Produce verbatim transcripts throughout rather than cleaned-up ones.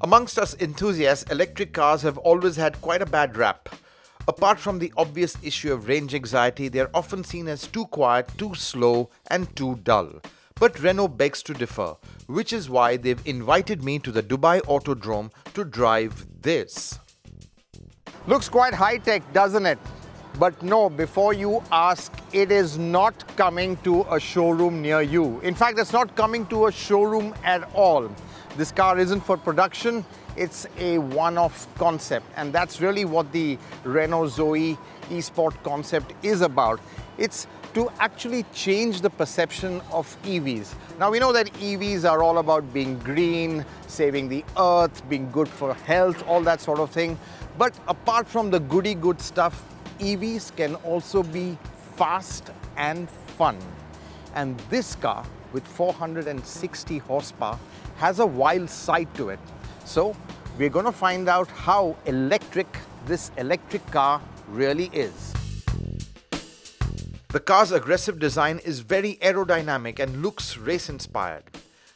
Amongst us enthusiasts, electric cars have always had quite a bad rap. Apart from the obvious issue of range anxiety, they are often seen as too quiet, too slow and too dull. But Renault begs to differ, which is why they've invited me to the Dubai Autodrome to drive this. Looks quite high-tech, doesn't it? But no, before you ask, it is not coming to a showroom near you. In fact, it's not coming to a showroom at all. This car isn't for production, it's a one-off concept, and that's really what the Renault Zoe e-Sport concept is about. It's to actually change the perception of E Vs. Now, we know that E Vs are all about being green, saving the earth, being good for health, all that sort of thing. But apart from the goody-good stuff, E Vs can also be fast and fun. And this car, with four hundred sixty horsepower, has a wild side to it. So, we're going to find out how electric this electric car really is. The car's aggressive design is very aerodynamic and looks race-inspired.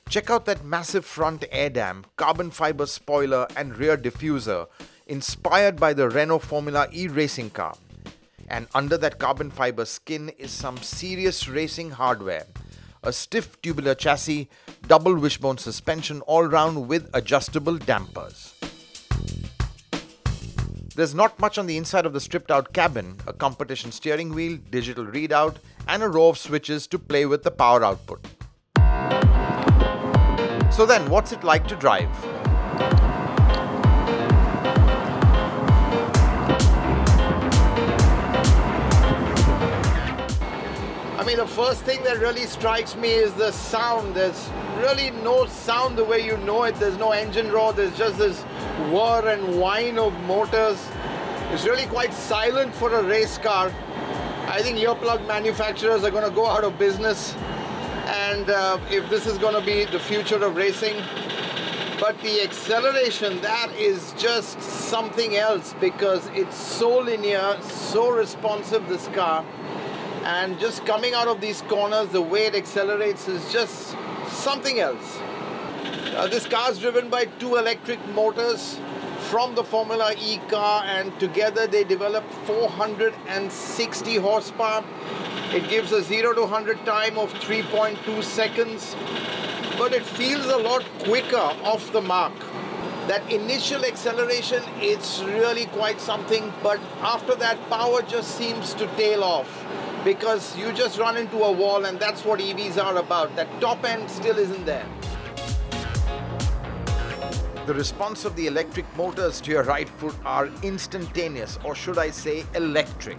Check out that massive front air dam, carbon fiber spoiler and rear diffuser, inspired by the Renault Formula E racing car. And under that carbon fiber skin is some serious racing hardware. A stiff tubular chassis, double wishbone suspension all round with adjustable dampers. There's not much on the inside of the stripped-out cabin, a competition steering wheel, digital readout, and a row of switches to play with the power output. So then, what's it like to drive? I mean, the first thing that really strikes me is the sound. There's really no sound the way you know it. There's no engine roar, there's just this whir and whine of motors. It's really quite silent for a race car. I think earplug manufacturers are going to go out of business, and uh, if this is going to be the future of racing. But the acceleration, that is just something else, because it's so linear, so responsive, this car, and just coming out of these corners, the way it accelerates is just something else. Uh, this car is driven by two electric motors from the Formula E car, and together they develop four hundred sixty horsepower. It gives a zero to one hundred time of three point two seconds, but it feels a lot quicker off the mark. That initial acceleration, it's really quite something, but after that power just seems to tail off, because you just run into a wall, and that's what E Vs are about. That top end still isn't there. The response of the electric motors to your right foot are instantaneous, or should I say electric.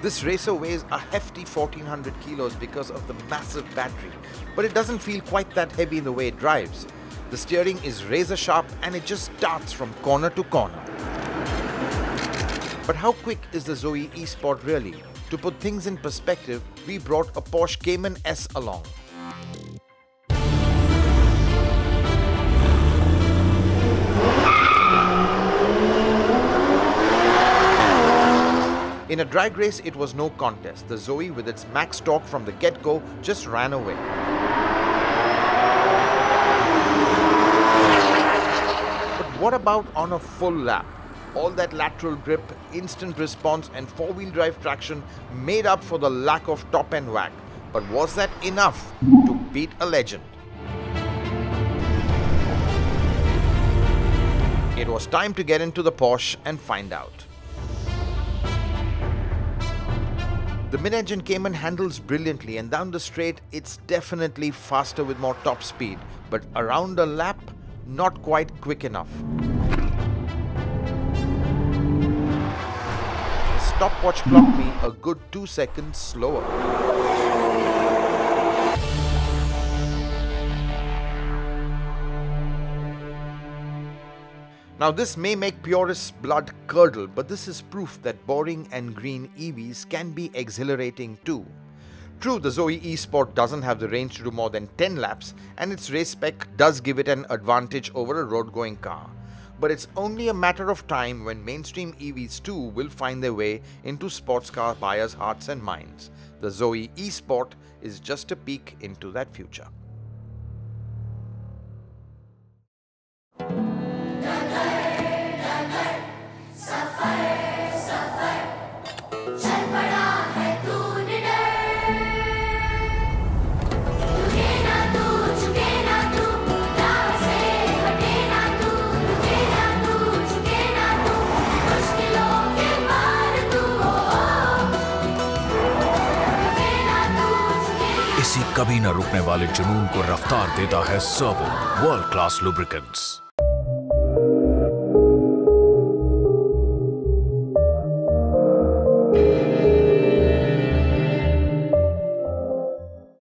This racer weighs a hefty fourteen hundred kilos because of the massive battery, but it doesn't feel quite that heavy in the way it drives. The steering is razor sharp and it just darts from corner to corner. But how quick is the Zoe e-Sport really? To put things in perspective, we brought a Porsche Cayman S along. In a drag race, it was no contest. The Zoe, with its max torque from the get-go, just ran away. But what about on a full lap? All that lateral grip, instant response and four-wheel drive traction made up for the lack of top-end whack. But was that enough to beat a legend? It was time to get into the Porsche and find out. The mid-engine Cayman handles brilliantly, and down the straight it's definitely faster with more top speed, but around a lap, not quite quick enough. The stopwatch clocked me a good two seconds slower. Now, this may make purists' blood curdle, but this is proof that boring and green E Vs can be exhilarating too. True, the Zoe e-Sport doesn't have the range to do more than ten laps, and its race spec does give it an advantage over a road-going car. But it's only a matter of time when mainstream E Vs too will find their way into sports car buyers' hearts and minds. The Zoe e-Sport is just a peek into that future. कभी न रुकने वाले जुनून को रफ्तार देता है servo world class lubricants.